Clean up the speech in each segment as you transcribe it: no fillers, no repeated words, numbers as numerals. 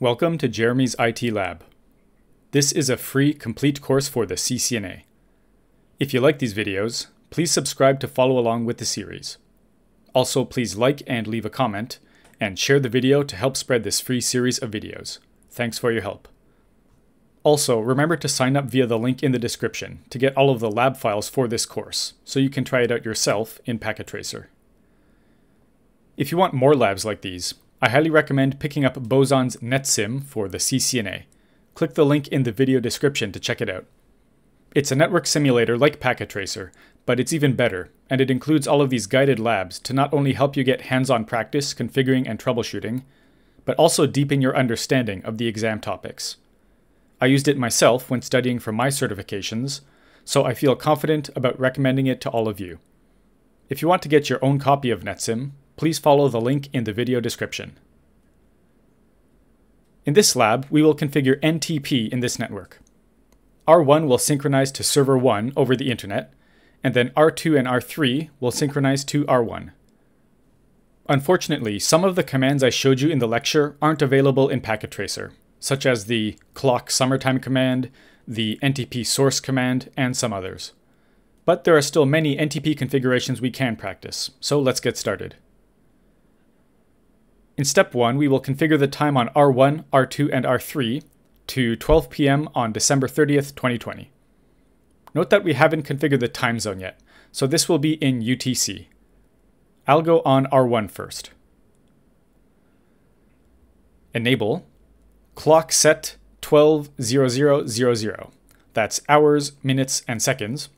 Welcome to Jeremy's IT Lab. This is a free, complete course for the CCNA. If you like these videos, please subscribe to follow along with the series. Also, please like and leave a comment, and share the video to help spread this free series of videos. Thanks for your help. Also, remember to sign up via the link in the description to get all of the lab files for this course, so you can try it out yourself in Packet Tracer. If you want more labs like these, I highly recommend picking up Boson's NetSim for the CCNA. Click the link in the video description to check it out. It's a network simulator like Packet Tracer, but it's even better, and it includes all of these guided labs to not only help you get hands-on practice configuring and troubleshooting, but also deepen your understanding of the exam topics. I used it myself when studying for my certifications, so I feel confident about recommending it to all of you. If you want to get your own copy of NetSim, please follow the link in the video description. In this lab, we will configure NTP in this network. R1 will synchronize to server 1 over the internet, and then R2 and R3 will synchronize to R1. Unfortunately, some of the commands I showed you in the lecture aren't available in Packet Tracer, such as the clock summertime command, the NTP source command, and some others. But there are still many NTP configurations we can practice, so let's get started. In step 1, we will configure the time on R1, R2, and R3 to 12 p.m. on December 30th, 2020. Note that we haven't configured the time zone yet, so this will be in UTC. I'll go on R1 first. Enable clock set 12:00:00. That's hours, minutes, and seconds.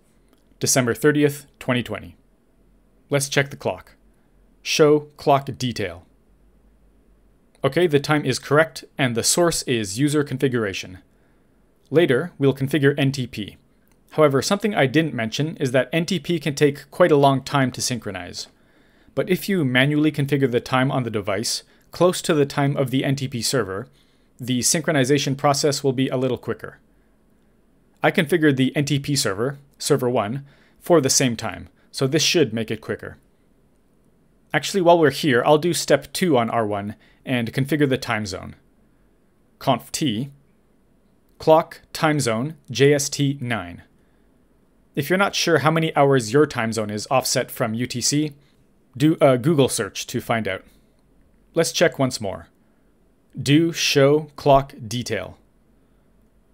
December 30th, 2020. Let's check the clock. Show clock detail. Okay, the time is correct, and the source is user configuration. Later, we'll configure NTP. However, something I didn't mention is that NTP can take quite a long time to synchronize. But if you manually configure the time on the device close to the time of the NTP server, the synchronization process will be a little quicker. I configured the NTP server, server 1, for the same time, so this should make it quicker. Actually, while we're here, I'll do step 2 on R1 and configure the time zone. Conf T, clock time zone JST 9. If you're not sure how many hours your time zone is offset from UTC, do a Google search to find out. Let's check once more. Do show clock detail.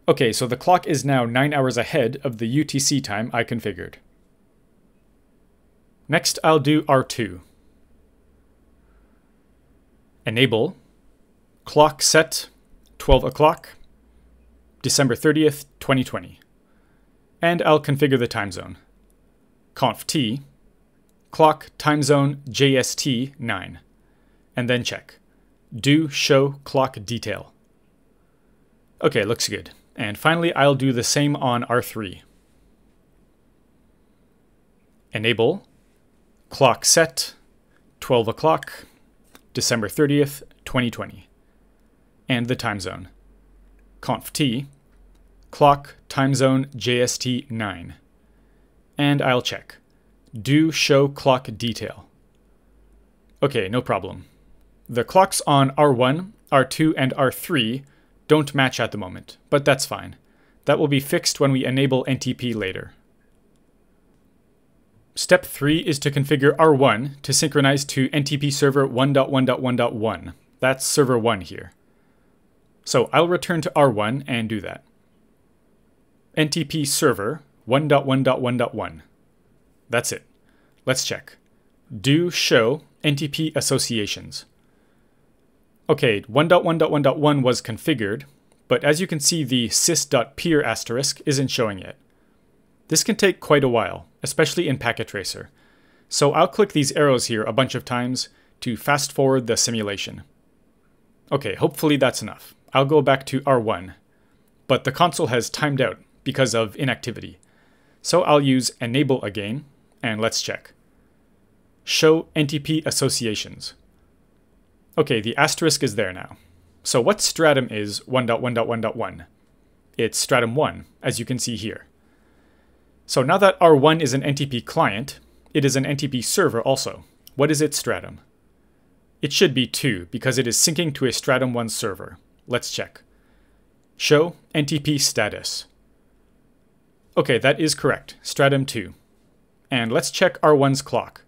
Okay, so the clock is now 9 hours ahead of the UTC time I configured. Next, I'll do R2. Enable clock set 12 o'clock, December 30th, 2020. And I'll configure the time zone. Conf T, clock time zone JST 9. And then check. Do show clock detail. Okay, looks good. And finally, I'll do the same on R3. Enable clock set 12 o'clock. December 30th, 2020, and the time zone. Conf T, clock time zone JST 9. And I'll check. Do show clock detail. Okay, no problem. The clocks on R1, R2, and R3 don't match at the moment, but that's fine. That will be fixed when we enable NTP later. Step 3 is to configure R1 to synchronize to NTP server 1.1.1.1. That's server 1 here. So I'll return to R1 and do that. NTP server 1.1.1.1. That's it. Let's check. Do show NTP associations. Okay, 1.1.1.1 was configured, but as you can see, the sys.peer asterisk isn't showing yet. This can take quite a while, especially in Packet Tracer. So I'll click these arrows here a bunch of times to fast forward the simulation. Okay, hopefully that's enough. I'll go back to R1, but the console has timed out because of inactivity. So I'll use enable again, and let's check. Show NTP associations. Okay, the asterisk is there now. So what stratum is 1.1.1.1? It's stratum 1, as you can see here. So now that R1 is an NTP client, it is an NTP server also. What is its stratum? It should be 2, because it is syncing to a stratum 1 server. Let's check. Show NTP status. Okay, that is correct, stratum 2. And let's check R1's clock.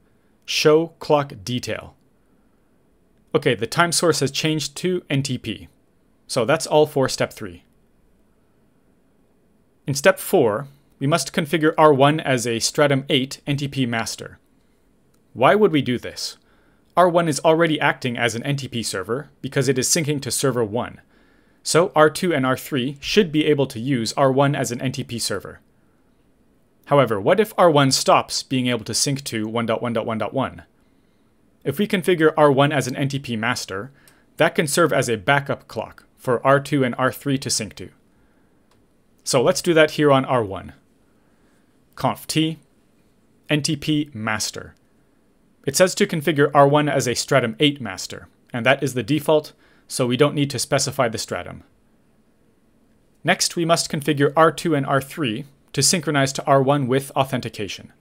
Show clock detail. Okay, the time source has changed to NTP. So that's all for step 3. In step 4, we must configure R1 as a stratum 8 NTP master. Why would we do this? R1 is already acting as an NTP server because it is syncing to server 1. So R2 and R3 should be able to use R1 as an NTP server. However, what if R1 stops being able to sync to 1.1.1.1? If we configure R1 as an NTP master, that can serve as a backup clock for R2 and R3 to sync to. So let's do that here on R1. Conf T, NTP master. It says to configure R1 as a stratum 8 master, and that is the default, so we don't need to specify the stratum. Next, we must configure R2 and R3 to synchronize to R1 with authentication.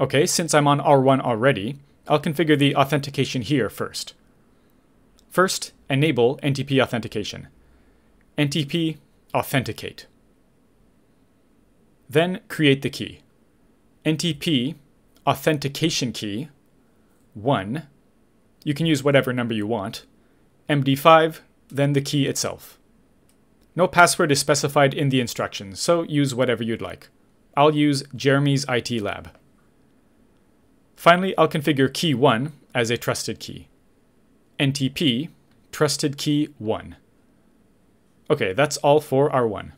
Okay, since I'm on R1 already, I'll configure the authentication here first. First, enable NTP authentication. NTP authenticate. Then create the key. NTP authentication key 1. You can use whatever number you want. MD5, then the key itself. No password is specified in the instructions, so use whatever you'd like. I'll use Jeremy's IT Lab. Finally, I'll configure key 1 as a trusted key. NTP trusted key 1. Okay, that's all for R1.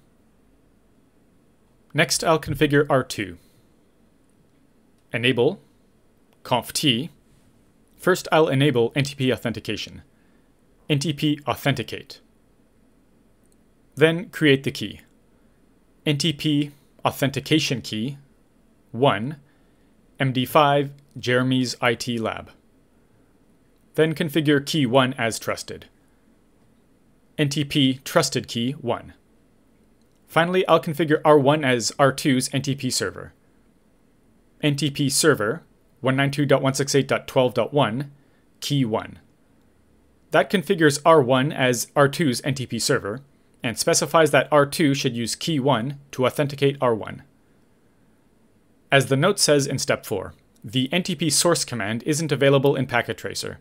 Next, I'll configure R2. Enable conf t. First, I'll enable NTP authentication. NTP authenticate. Then create the key. NTP authentication key 1 MD5 Jeremy's IT Lab. Then configure key 1 as trusted. NTP trusted key 1. Finally, I'll configure R1 as R2's NTP server. NTP server 192.168.12.1 key 1. That configures R1 as R2's NTP server, and specifies that R2 should use key 1 to authenticate R1. As the note says in step 4, the NTP source command isn't available in Packet Tracer.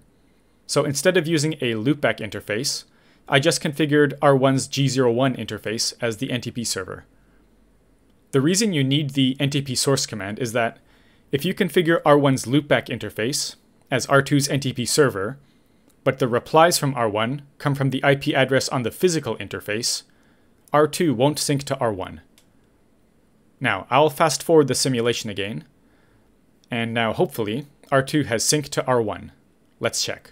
So instead of using a loopback interface, I just configured R1's G01 interface as the NTP server. The reason you need the NTP source command is that if you configure R1's loopback interface as R2's NTP server, but the replies from R1 come from the IP address on the physical interface, R2 won't sync to R1. Now, I'll fast forward the simulation again. And now, hopefully, R2 has synced to R1. Let's check.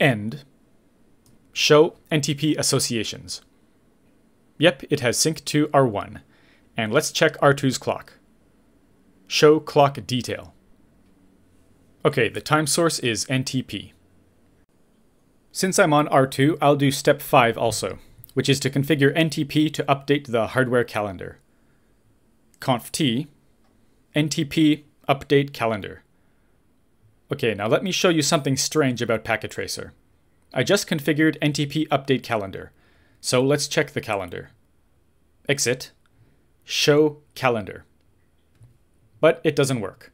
End. Show NTP associations. Yep, it has synced to R1. And let's check R2's clock. Show clock detail. Okay, the time source is NTP. Since I'm on R2, I'll do step 5 also, which is to configure NTP to update the hardware calendar. Conf T, NTP update calendar. Okay, now let me show you something strange about Packet Tracer. I just configured NTP update calendar, so let's check the calendar. Exit, show calendar. But it doesn't work.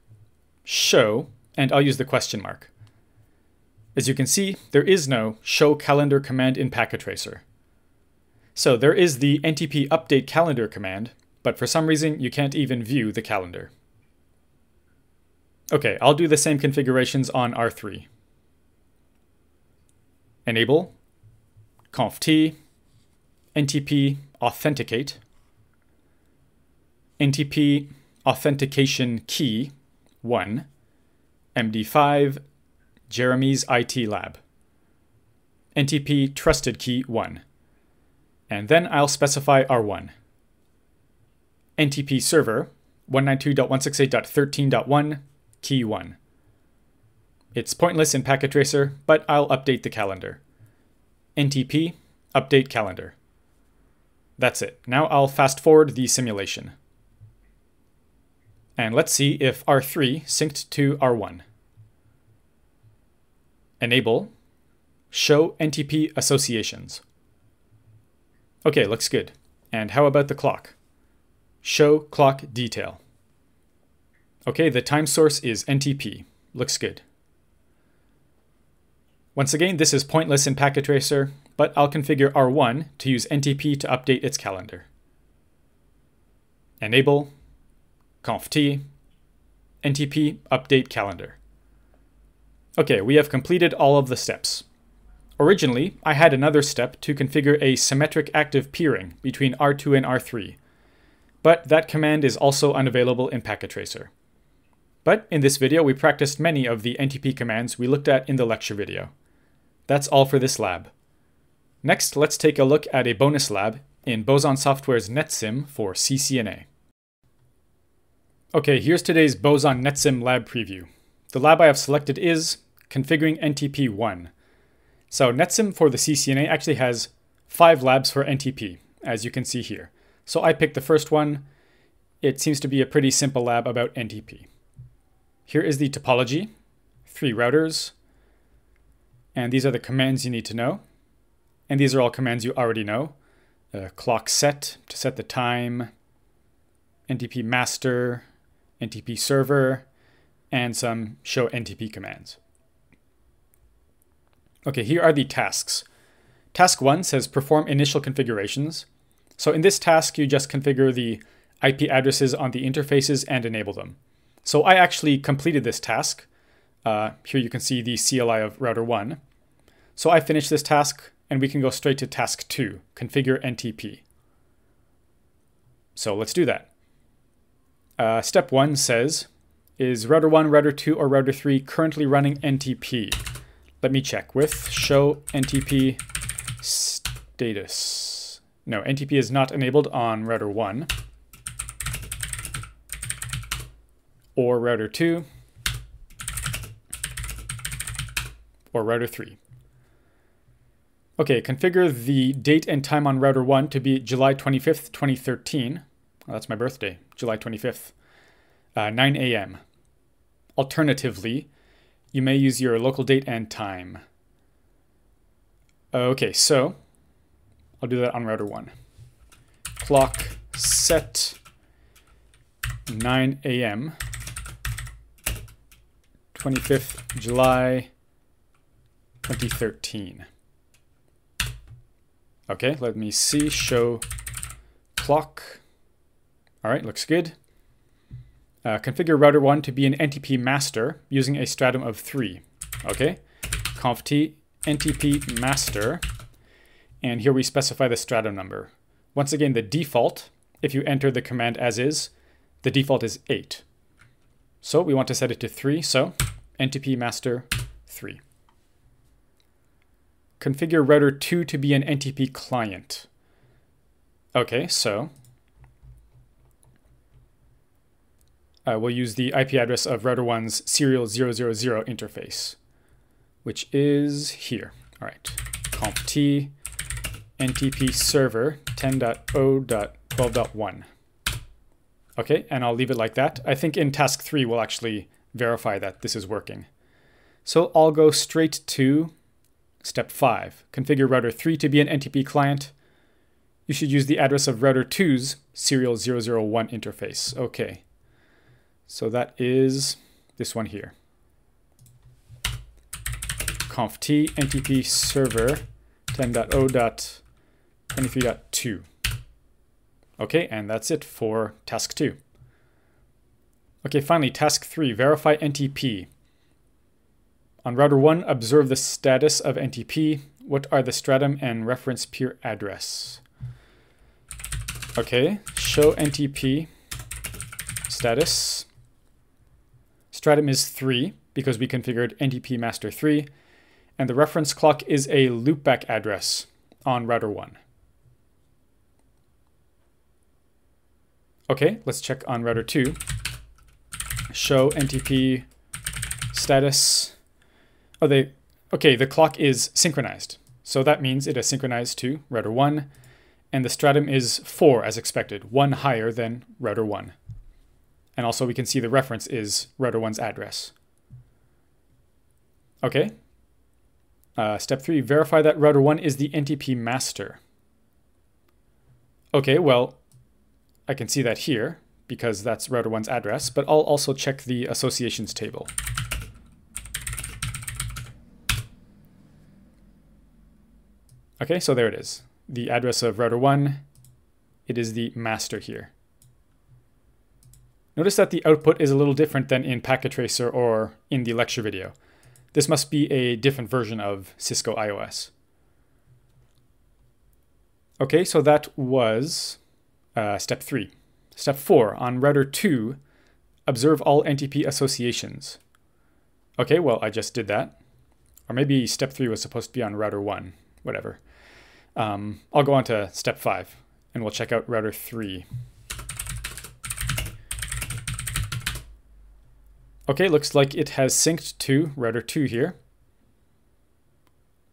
Show, and I'll use the question mark. As you can see, there is no show calendar command in Packet Tracer. So there is the NTP update calendar command, but for some reason you can't even view the calendar. Okay, I'll do the same configurations on R3. Enable, conf t, NTP authenticate, NTP authentication key 1, MD5, Jeremy's IT Lab, NTP trusted key 1, and then I'll specify R1. NTP server 192.168.13.1 key 1. It's pointless in Packet Tracer, but I'll update the calendar. NTP update calendar. That's it. Now I'll fast forward the simulation. And let's see if R3 synced to R1. Enable, Show NTP associations. Okay, looks good. And how about the clock? Show clock detail. Okay, the time source is NTP. Looks good. Once again, this is pointless in Packet Tracer, but I'll configure R1 to use NTP to update its calendar. Enable, conft, NTP update calendar. Okay, we have completed all of the steps. Originally, I had another step to configure a symmetric active peering between R2 and R3, but that command is also unavailable in Packet Tracer. But in this video, we practiced many of the NTP commands we looked at in the lecture video. That's all for this lab. Next, let's take a look at a bonus lab in Boson Software's NetSim for CCNA. Okay, here's today's Boson NetSim lab preview. The lab I have selected is configuring NTP 1. So NetSim for the CCNA actually has 5 labs for NTP, as you can see here. So I picked the first one. It seems to be a pretty simple lab about NTP. Here is the topology, 3 routers, and these are the commands you need to know. And these are all commands you already know. Clock set to set the time, NTP master, NTP server, and some show NTP commands. Okay, here are the tasks. Task 1 says perform initial configurations. So in this task, you just configure the IP addresses on the interfaces and enable them. So I actually completed this task. Here you can see the CLI of router 1. So I finished this task, and we can go straight to task 2, configure NTP. So let's do that. Step 1 says, is router 1, router 2, or router 3 currently running NTP? Let me check with show NTP status. No, NTP is not enabled on router 1 or router 2 or router 3. Okay, configure the date and time on router 1 to be July 25th, 2013. Well, that's my birthday, July 25th, 9 a.m. Alternatively, you may use your local date and time. Okay, so I'll do that on router 1. Clock set 9 a.m. 25th July 2013. Okay, let me see, show clock. All right, looks good. Configure router 1 to be an NTP master using a stratum of 3. Okay, conft NTP master. And here we specify the stratum number. Once again, the default, if you enter the command as is, the default is 8. So we want to set it to 3, so NTP master 3. Configure router 2 to be an NTP client. Okay, so we'll use the IP address of router 1's serial 000 interface, which is here. All right, conft NTP server 10.0.12.1. Okay, and I'll leave it like that. I think in task 3, we'll actually verify that this is working. So I'll go straight to Step 5, configure router 3 to be an NTP client. You should use the address of router 2's serial 001 interface. Okay, so that is this one here. Conft NTP server 10.0.23.2. Okay, and that's it for task 2. Okay, finally, task 3, verify NTP. On router 1, observe the status of NTP. What are the stratum and reference peer address? Okay, show NTP status. Stratum is 3 because we configured NTP master 3. And the reference clock is a loopback address on router 1. Okay, let's check on router 2. Show NTP status. Oh, okay, the clock is synchronized. So that means it is synchronized to router 1, and the stratum is 4 as expected, 1 higher than router 1. And also we can see the reference is router 1's address. Okay, Step 3, verify that router 1 is the NTP master. Okay, well, I can see that here because that's router 1's address, but I'll also check the associations table. Okay, so there it is. The address of router 1, it is the master here. Notice that the output is a little different than in Packet Tracer or in the lecture video. This must be a different version of Cisco iOS. Okay, so that was step 3. Step 4, on router 2, observe all NTP associations. Okay, well, I just did that. Or maybe step 3 was supposed to be on router 1, whatever. I'll go on to step 5, and we'll check out router 3. Okay, looks like it has synced to router 2 here.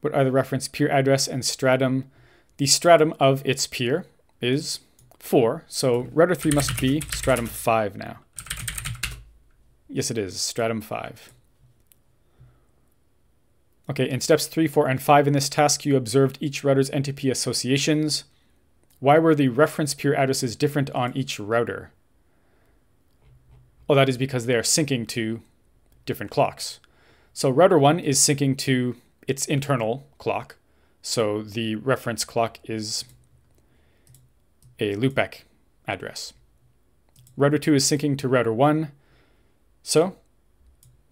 What are the reference peer address and stratum? The stratum of its peer is 4, so router 3 must be stratum 5 now. Yes, it is, stratum 5. Okay, in steps 3, 4, and 5 in this task, you observed each router's NTP associations. Why were the reference peer addresses different on each router? Well, that is because they are syncing to different clocks. So router 1 is syncing to its internal clock. So the reference clock is a loopback address. Router 2 is syncing to router 1. So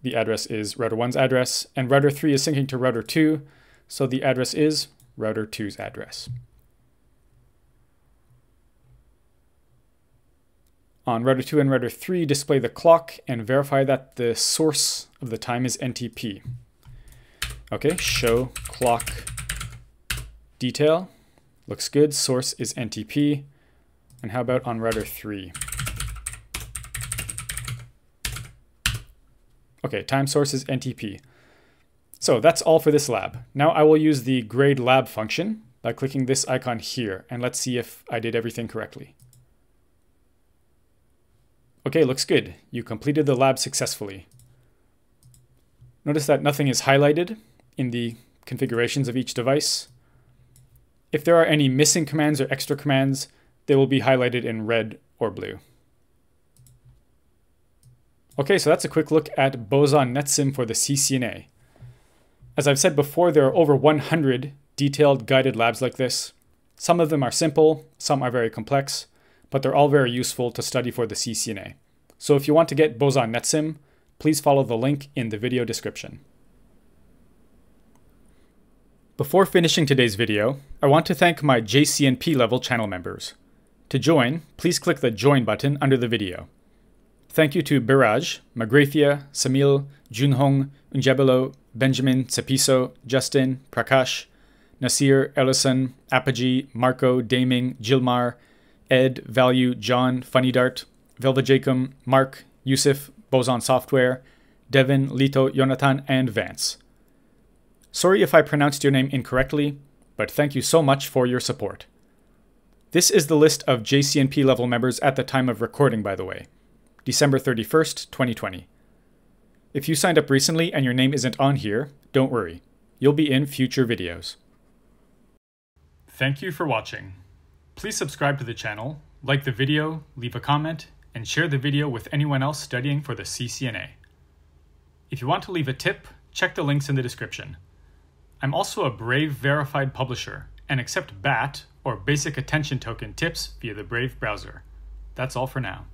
the address is router 1's address. And router 3 is syncing to router 2. So the address is router 2's address. On router 2 and router 3, display the clock and verify that the source of the time is NTP. Okay, show clock detail. Looks good, source is NTP. And how about on router 3? Okay, time source is NTP. So that's all for this lab. Now I will use the grade lab function by clicking this icon here, and let's see if I did everything correctly. Okay, looks good. You completed the lab successfully. Notice that nothing is highlighted in the configurations of each device. If there are any missing commands or extra commands, they will be highlighted in red or blue. Okay, so that's a quick look at Boson NetSim for the CCNA. As I've said before, there are over 100 detailed guided labs like this. Some of them are simple, some are very complex, but they're all very useful to study for the CCNA. So if you want to get Boson NetSim, please follow the link in the video description. Before finishing today's video, I want to thank my JCNP level channel members. To join, please click the Join button under the video. Thank you to Biraj, Magrathia, Samil, Junhong, Unjabelo, Benjamin, Cepiso, Justin, Prakash, Nasir, Ellison, Apogee, Marco, Daming, Gilmar, Ed, Value, John, Funny Dart, Velva Jacob, Mark, Yusuf, Boson Software, Devin, Lito, Jonathan, and Vance. Sorry if I pronounced your name incorrectly, but thank you so much for your support. This is the list of JCNP level members at the time of recording, by the way, December 31st, 2020. If you signed up recently and your name isn't on here, don't worry. You'll be in future videos. Thank you for watching. Please subscribe to the channel, like the video, leave a comment, and share the video with anyone else studying for the CCNA. If you want to leave a tip, check the links in the description. I'm also a Brave verified publisher and accept BAT or Basic Attention Token tips via the Brave browser. That's all for now.